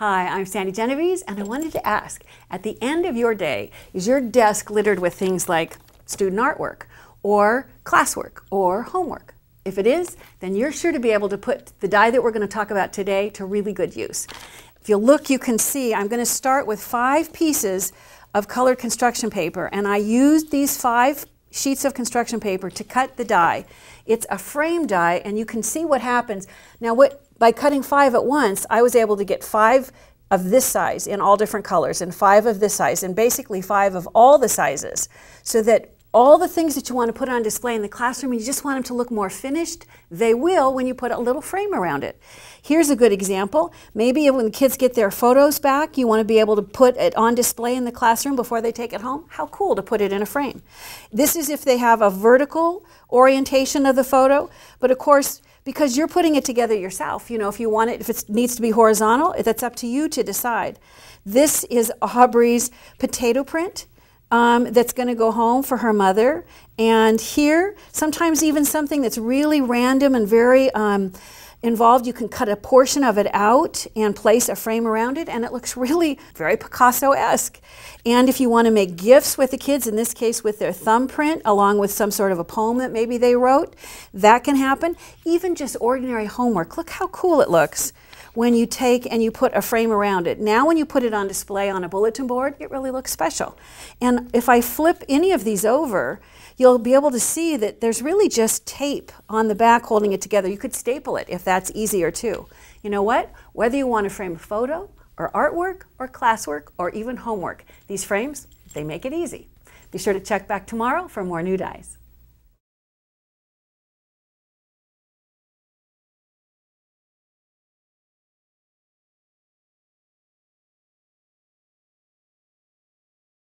Hi, I'm Sandy Genovese, and I wanted to ask, at the end of your day, is your desk littered with things like student artwork, or classwork, or homework? If it is, then you're sure to be able to put the die that we're going to talk about today to really good use. If you look, you can see I'm going to start with 5 pieces of colored construction paper, and I used these 5 sheets of construction paper to cut the die. It's a frame die, and you can see what happens. Now, by cutting 5 at once, I was able to get 5 of this size in all different colors, and 5 of this size, and basically 5 of all the sizes, so that all the things that you want to put on display in the classroom, and you just want them to look more finished, they will when you put a little frame around it. Here's a good example. Maybe when the kids get their photos back, you want to be able to put it on display in the classroom before they take it home. How cool to put it in a frame. This is if they have a vertical orientation of the photo, but of course, because you're putting it together yourself, you know, if you want it, if it needs to be horizontal, that's up to you to decide. This is Aubrey's potato print. That's going to go home for her mother. And here, sometimes even something that's really random and very involved, you can cut a portion of it out and place a frame around it, and it looks really very Picasso-esque. And if you want to make gifts with the kids, in this case with their thumbprint, along with some sort of a poem that maybe they wrote, that can happen. Even just ordinary homework. Look how cool it looks when you take and you put a frame around it. Now when you put it on display on a bulletin board, it really looks special. And if I flip any of these over, you'll be able to see that there's really just tape on the back holding it together. You could staple it if that's easier too. You know what? Whether you want to frame a photo, or artwork, or classwork, or even homework, these frames, they make it easy. Be sure to check back tomorrow for more new dies.